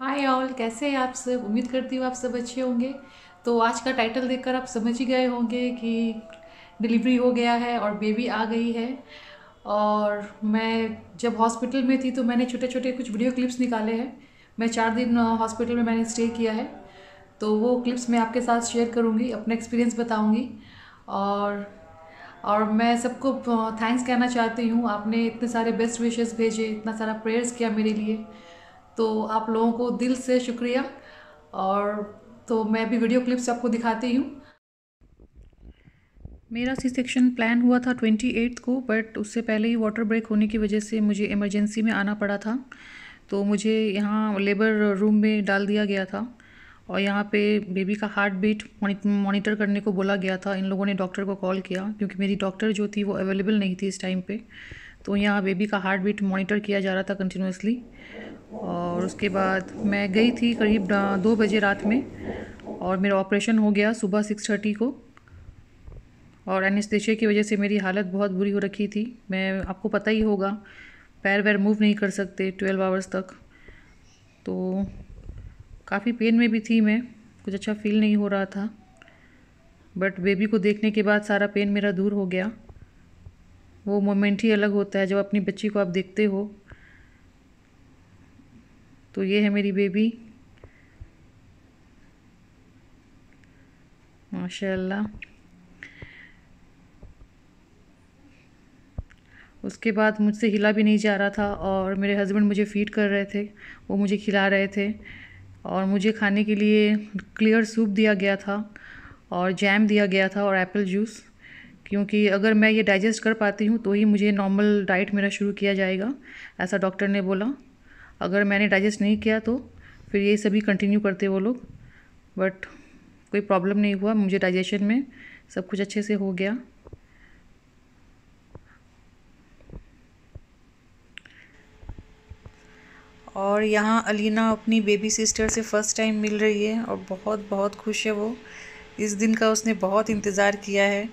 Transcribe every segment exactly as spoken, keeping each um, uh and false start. Hi all, कैसे हैं आप सब। उम्मीद करती हूँ आप सब अच्छे होंगे। तो आज का टाइटल देखकर आप समझ ही गए होंगे कि डिलीवरी हो गया है और बेबी आ गई है। और मैं जब हॉस्पिटल में थी तो मैंने छोटे छोटे कुछ वीडियो क्लिप्स निकाले हैं। मैं चार दिन हॉस्पिटल में मैंने स्टे किया है, तो वो क्लिप्स मैं आपके साथ शेयर करूँगी, अपना एक्सपीरियंस बताऊँगी। और और मैं सबको थैंक्स कहना चाहती हूँ। आपने इतने सारे बेस्ट विशेस भेजे, इतना सारा प्रेयर्स किया मेरे लिए, तो आप लोगों को दिल से शुक्रिया। और तो मैं भी वीडियो क्लिप्स आपको दिखाती हूँ। मेरा सी सेक्शन प्लान हुआ था अट्ठाईस को, बट उससे पहले ही वाटर ब्रेक होने की वजह से मुझे इमरजेंसी में आना पड़ा था। तो मुझे यहाँ लेबर रूम में डाल दिया गया था और यहाँ पे बेबी का हार्ट बीट मॉनिटर करने को बोला गया था। इन लोगों ने डॉक्टर को कॉल किया क्योंकि मेरी डॉक्टर जो थी वो अवेलेबल नहीं थी इस टाइम पे। तो यहाँ बेबी का हार्ट बीट मॉनिटर किया जा रहा था कंटिन्यूसली। और उसके बाद मैं गई थी करीब दो बजे रात में और मेरा ऑपरेशन हो गया सुबह सिक्स थर्टी को। और एनेस्थीसिया की वजह से मेरी हालत बहुत बुरी हो रखी थी। मैं आपको पता ही होगा, पैर वैर मूव नहीं कर सकते ट्वेल्व आवर्स तक। तो काफ़ी पेन में भी थी मैं, कुछ अच्छा फील नहीं हो रहा था। बट बेबी को देखने के बाद सारा पेन मेरा दूर हो गया। वो मोमेंट ही अलग होता है जब अपनी बच्ची को आप देखते हो। तो ये है मेरी बेबी, माशाल्लाह। उसके बाद मुझसे हिला भी नहीं जा रहा था और मेरे हस्बैंड मुझे फीड कर रहे थे, वो मुझे खिला रहे थे। और मुझे खाने के लिए क्लियर सूप दिया गया था और जैम दिया गया था और एप्पल जूस, क्योंकि अगर मैं ये डाइजेस्ट कर पाती हूँ तो ही मुझे नॉर्मल डाइट मेरा शुरू किया जाएगा, ऐसा डॉक्टर ने बोला। अगर मैंने डाइजेस्ट नहीं किया तो फिर ये सभी कंटिन्यू करते वो लोग। बट कोई प्रॉब्लम नहीं हुआ मुझे डाइजेशन में, सब कुछ अच्छे से हो गया। और यहाँ अलीना अपनी बेबी सिस्टर से फ़र्स्ट टाइम मिल रही है और बहुत बहुत खुश है वो। इस दिन का उसने बहुत इंतज़ार किया है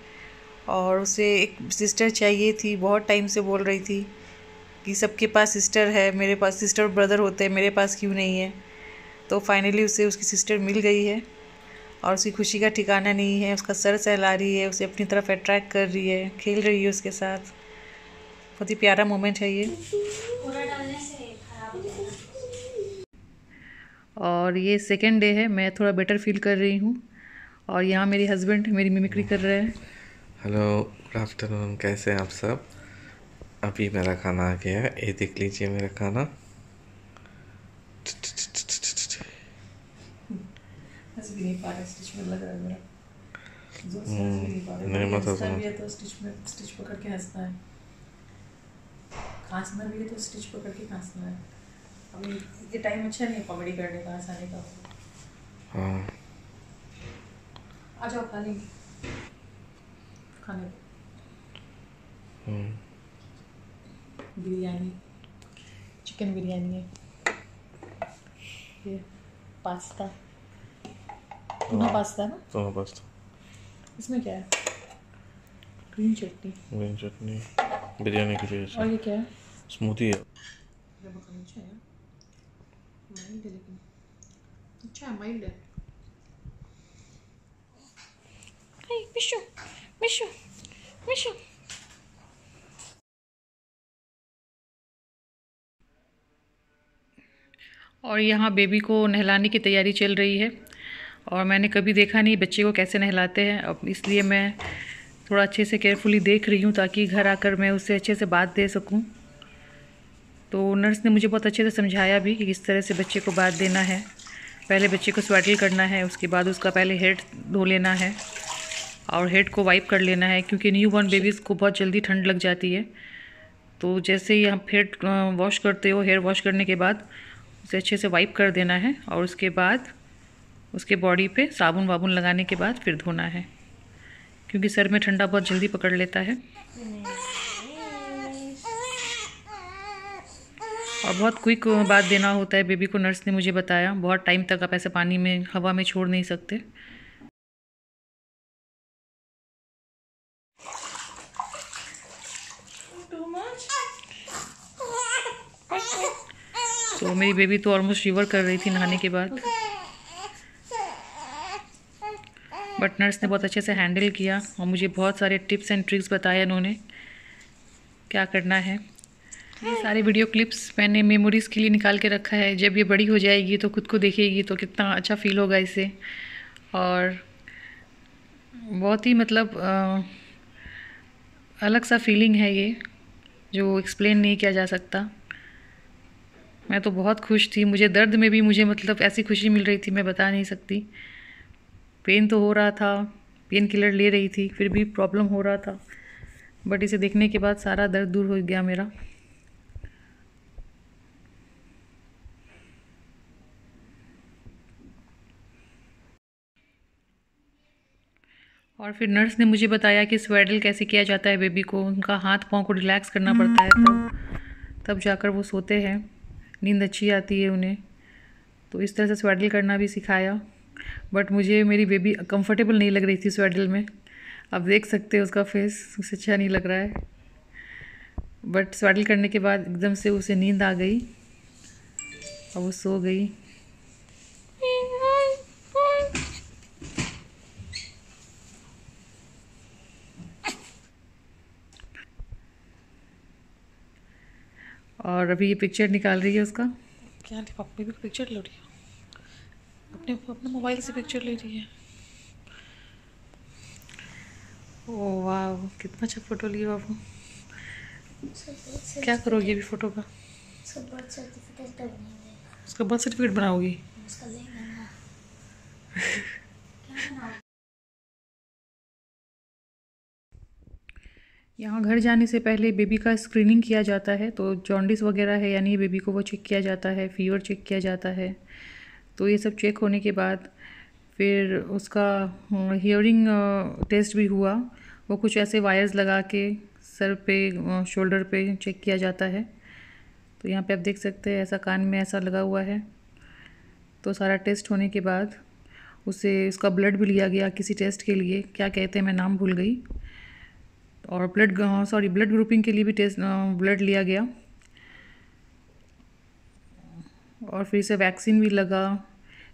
और उसे एक सिस्टर चाहिए थी, बहुत टाइम से बोल रही थी कि सबके पास सिस्टर है, मेरे पास सिस्टर ब्रदर होते हैं, मेरे पास क्यों नहीं है। तो फाइनली उसे उसकी सिस्टर मिल गई है और उसकी खुशी का ठिकाना नहीं है। उसका सर सहला रही है, उसे अपनी तरफ अट्रैक्ट कर रही है, खेल रही है उसके साथ। बहुत ही प्यारा मोमेंट है ये। और ये सेकेंड डे है, मैं थोड़ा बेटर फील कर रही हूँ। और यहाँ मेरे हस्बैंड मेरी मिमिक्री कर रहे हैं। हेलो, गुड आफ्टरनून, कैसे हैं आप सब। अभी मेरा खाना आ गया है, ये देख लीजिए मेरा खाना। ये टाइम अच्छा नहीं है कॉमेडी करने का, हंसाने का। हाँ, आ जाओ खा लेंगे खाने को। हम्म, बिरयानी, चिकन बिरयानी है ये, पास्ता, टूना पास्ता ना, टूना पास्ता। इसमें क्या है? ग्रीन चटनी, ग्रीन चटनी बिरयानी की चीज़। और ये क्या है? स्मूदी है। माइल्ड है लेकिन अच्छा है, माइल्ड है। हाय मिशु, मिशु, मिशु। और यहाँ बेबी को नहलाने की तैयारी चल रही है और मैंने कभी देखा नहीं बच्चे को कैसे नहलाते हैं। अब इसलिए मैं थोड़ा अच्छे से केयरफुली देख रही हूँ ताकि घर आकर मैं उससे अच्छे से बात दे सकूँ। तो नर्स ने मुझे बहुत अच्छे से समझाया भी कि किस तरह से बच्चे को बात देना है। पहले बच्चे को स्वाटल करना है, उसके बाद उसका पहले हेड धो लेना है और हेड को वाइप कर लेना है, क्योंकि न्यू बॉर्न बेबीज़ को बहुत जल्दी ठंड लग जाती है। तो जैसे ही आप हेड वॉश करते हो, हेयर वॉश करने के बाद उसे अच्छे से वाइप कर देना है और उसके बाद उसके बॉडी पर साबुन वाबुन लगाने के बाद फिर धोना है, क्योंकि सर में ठंडा बहुत जल्दी पकड़ लेता है। और बहुत क्विक बात देना होता है बेबी को, नर्स ने मुझे बताया। बहुत टाइम तक आप ऐसे पानी में, हवा में छोड़ नहीं सकते। तो तो मेरी बेबी तो ऑलमोस्ट फीवर कर रही थी नहाने के बाद, बट नर्स ने बहुत अच्छे से हैंडल किया और मुझे बहुत सारे टिप्स एंड ट्रिक्स बताए इन्होंने क्या करना है। ये सारे वीडियो क्लिप्स मैंने मेमोरीज़ के लिए निकाल के रखा है। जब ये बड़ी हो जाएगी तो खुद को देखेगी तो कितना अच्छा फील होगा इसे, और बहुत ही मतलब आ, अलग सा फीलिंग है ये जो एक्सप्लेन नहीं किया जा सकता। मैं तो बहुत खुश थी, मुझे दर्द में भी मुझे मतलब ऐसी खुशी मिल रही थी मैं बता नहीं सकती। पेन तो हो रहा था, पेन किलर ले रही थी फिर भी प्रॉब्लम हो रहा था, बट इसे देखने के बाद सारा दर्द दूर हो गया मेरा। और फिर नर्स ने मुझे बताया कि स्वैडल कैसे किया जाता है बेबी को, उनका हाथ पाँव को रिलैक्स करना पड़ता है तब तब जाकर वो सोते हैं, नींद अच्छी आती है उन्हें। तो इस तरह से स्वैडल करना भी सिखाया, बट मुझे मेरी बेबी कंफर्टेबल नहीं लग रही थी स्वैडल में। आप देख सकते हैं उसका फेस, उसे अच्छा नहीं लग रहा है, बट स्वैडल करने के बाद एकदम से उसे नींद आ गई और वो सो गई। और अभी ये पिक्चर निकाल रही है उसका, क्या पापा भी पिक्चर ले रही है अपने अपने मोबाइल से पिक्चर ले रही है। ओह वाह, कितना अच्छा फ़ोटो लिए बाबू। क्या करोगी अभी फ़ोटो का? उसका बर्थ सर्टिफिकेट बनाओगी? यहाँ घर जाने से पहले बेबी का स्क्रीनिंग किया जाता है, तो जॉन्डिस वगैरह है यानी बेबी को वो चेक किया जाता है, फीवर चेक किया जाता है। तो ये सब चेक होने के बाद फिर उसका हियरिंग टेस्ट भी हुआ, वो कुछ ऐसे वायर्स लगा के सर पे शोल्डर पे चेक किया जाता है। तो यहाँ पे आप देख सकते हैं ऐसा कान में ऐसा लगा हुआ है। तो सारा टेस्ट होने के बाद उसे उसका ब्लड भी लिया गया किसी टेस्ट के लिए, क्या कहते हैं मैं नाम भूल गई, और ब्लड सॉरी ब्लड ग्रुपिंग के लिए भी टेस्ट ब्लड लिया गया। और फिर इसे वैक्सीन भी लगा,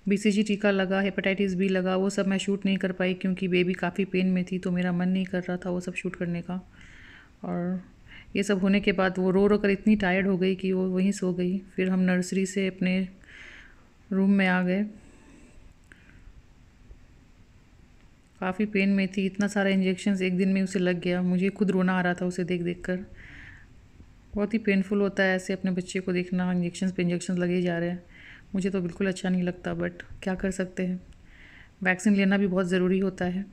बीसीजी टीका लगा, हेपेटाइटिस बी लगा। वो सब मैं शूट नहीं कर पाई क्योंकि बेबी काफ़ी पेन में थी, तो मेरा मन नहीं कर रहा था वो सब शूट करने का। और ये सब होने के बाद वो रो रो कर इतनी टायर्ड हो गई कि वो वहीं सो गई। फिर हम नर्सरी से अपने रूम में आ गए। काफ़ी पेन में थी, इतना सारा इंजेक्शंस एक दिन में उसे लग गया, मुझे खुद रोना आ रहा था उसे देख देख कर। बहुत ही पेनफुल होता है ऐसे अपने बच्चे को देखना, इंजेक्शंस पे इंजेक्शंस लगे जा रहे हैं, मुझे तो बिल्कुल अच्छा नहीं लगता, बट क्या कर सकते हैं। वैक्सीन लेना भी बहुत ज़रूरी होता है।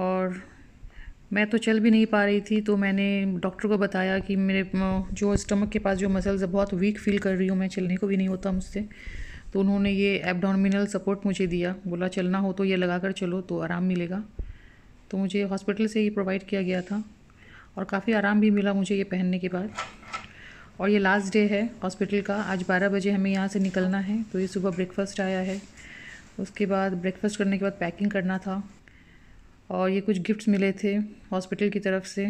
और मैं तो चल भी नहीं पा रही थी, तो मैंने डॉक्टर को बताया कि मेरे जो स्टमक के पास जो मसल्स है बहुत वीक फील कर रही हूँ मैं, चलने को भी नहीं होता मुझसे। तो उन्होंने ये एब्डोमिनल सपोर्ट मुझे दिया, बोला चलना हो तो ये लगा कर चलो तो आराम मिलेगा। तो मुझे हॉस्पिटल से ही प्रोवाइड किया गया था और काफ़ी आराम भी मिला मुझे ये पहनने के बाद। और ये लास्ट डे है हॉस्पिटल का, आज बारह बजे हमें यहाँ से निकलना है। तो ये सुबह ब्रेकफास्ट आया है, उसके बाद ब्रेकफास्ट करने के बाद पैकिंग करना था, और ये कुछ गिफ्ट्स मिले थे हॉस्पिटल की तरफ से।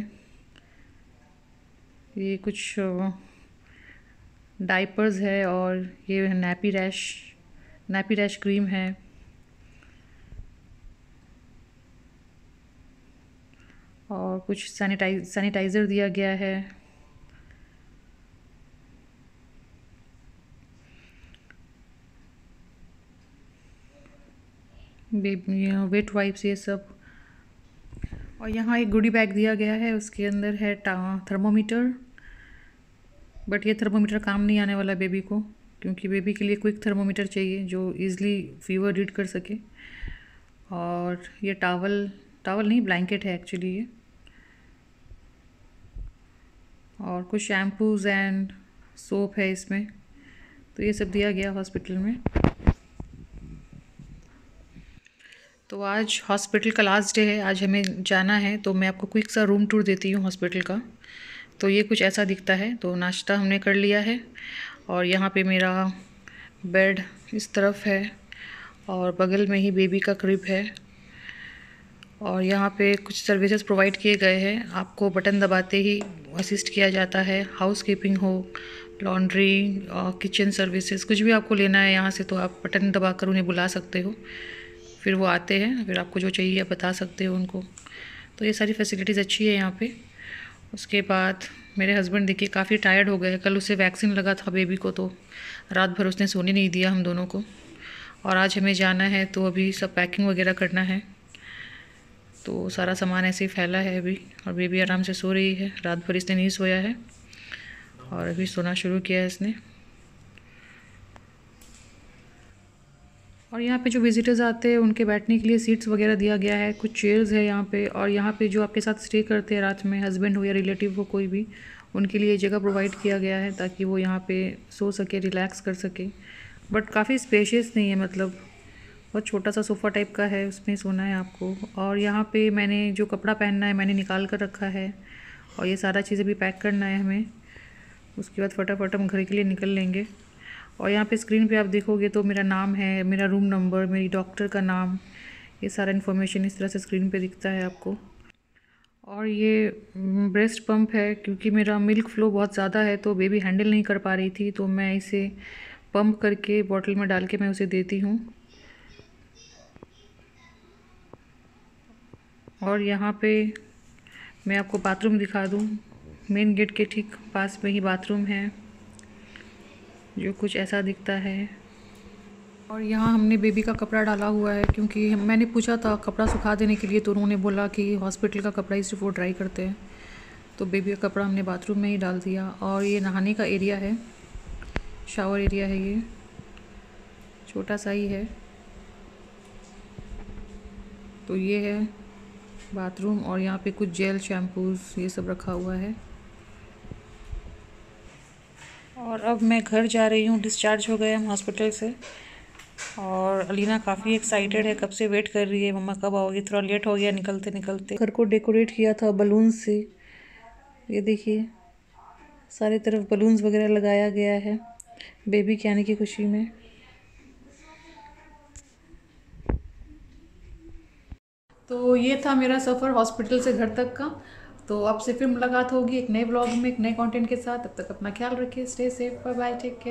ये कुछ डाइपर्स है और ये nappy rash nappy rash cream है, और कुछ सैनिटाइज सैनिटाइज़र दिया गया है। वेट वाइप्स ये सब। और यहाँ एक गुडी बैग दिया गया है, उसके अंदर है थर्मोमीटर, बट ये थर्मोमीटर काम नहीं आने वाला बेबी को, क्योंकि बेबी के लिए क्विक थर्मोमीटर चाहिए जो ईज़िली फीवर रीड कर सके। और ये टावल टावल नहीं ब्लैंकेट है एक्चुअली ये, और कुछ शैम्पूज़ एंड सोप है इसमें। तो ये सब दिया गया हॉस्पिटल में। तो आज हॉस्पिटल का लास्ट डे है, आज हमें जाना है, तो मैं आपको क्विक सा रूम टूर देती हूँ हॉस्पिटल का। तो ये कुछ ऐसा दिखता है। तो नाश्ता हमने कर लिया है, और यहाँ पे मेरा बेड इस तरफ है और बगल में ही बेबी का क्रिब है। और यहाँ पे कुछ सर्विसेज प्रोवाइड किए गए हैं। आपको बटन दबाते ही असिस्ट किया जाता है। हाउस कीपिंग हो, लॉन्ड्री, किचन सर्विसेज, कुछ भी आपको लेना है यहाँ से तो आप बटन दबा कर उन्हें बुला सकते हो, फिर वो आते हैं, फिर आपको जो चाहिए आप बता सकते हो उनको। तो ये सारी फैसिलिटीज़ अच्छी है यहाँ पे। उसके बाद मेरे हस्बैंड देखिए काफ़ी टायर्ड हो गए। कल उसे वैक्सीन लगा था बेबी को, तो रात भर उसने सोने नहीं दिया हम दोनों को, और आज हमें जाना है तो अभी सब पैकिंग वगैरह करना है, तो सारा सामान ऐसे ही फैला है अभी। और बेबी आराम से सो रही है, रात भर इसने नहीं सोया है और अभी सोना शुरू किया है इसने। और यहाँ पे जो विज़िटर्स आते हैं उनके बैठने के लिए सीट्स वगैरह दिया गया है, कुछ चेयर्स है यहाँ पे। और यहाँ पे जो आपके साथ स्टे करते हैं रात में, हस्बैंड हो या रिलेटिव हो कोई भी, उनके लिए जगह प्रोवाइड किया गया है ताकि वो यहाँ पे सो सके, रिलैक्स कर सके। बट काफ़ी स्पेशियस नहीं है, मतलब बहुत छोटा सा सोफ़ा टाइप का है, उसमें सोना है आपको। और यहाँ पे मैंने जो कपड़ा पहनना है मैंने निकाल कर रखा है, और ये सारा चीज़ें भी पैक करना है हमें। उसके बाद फटाफट हम घर के लिए निकल लेंगे। और यहाँ पे स्क्रीन पे आप देखोगे तो मेरा नाम है, मेरा रूम नंबर, मेरी डॉक्टर का नाम, ये सारा इन्फॉर्मेशन इस तरह से स्क्रीन पर दिखता है आपको। और ये ब्रेस्ट पम्प है, क्योंकि मेरा मिल्क फ़्लो बहुत ज़्यादा है तो बेबी हैंडल नहीं कर पा रही थी, तो मैं इसे पम्प करके बॉटल में डाल के मैं उसे देती हूँ। और यहाँ पे मैं आपको बाथरूम दिखा दूँ। मेन गेट के ठीक पास में ही बाथरूम है, जो कुछ ऐसा दिखता है। और यहाँ हमने बेबी का कपड़ा डाला हुआ है, क्योंकि मैंने पूछा था कपड़ा सुखा देने के लिए, तो उन्होंने बोला कि हॉस्पिटल का कपड़ा ही सिर्फ वो ड्राई करते हैं, तो बेबी का कपड़ा हमने बाथरूम में ही डाल दिया। और ये नहाने का एरिया है, शावर एरिया है, ये छोटा सा ही है। तो ये है बाथरूम, और यहाँ पे कुछ जेल, शैम्पूज़, ये सब रखा हुआ है। और अब मैं घर जा रही हूँ, डिस्चार्ज हो गए हम हॉस्पिटल से। और अलीना काफ़ी एक्साइटेड है, कब से वेट कर रही है मम्मा कब आओगी। थोड़ा लेट हो गया निकलते निकलते। घर को डेकोरेट किया था बलून से, ये देखिए सारे तरफ बलून्स वगैरह लगाया गया है बेबी के आने की खुशी में। तो ये था मेरा सफ़र हॉस्पिटल से घर तक का। तो आपसे फिर मुलाकात होगी एक नए ब्लॉग में, एक नए कंटेंट के साथ। तब तक अपना ख्याल रखिए, stay safe, bye bye, take care.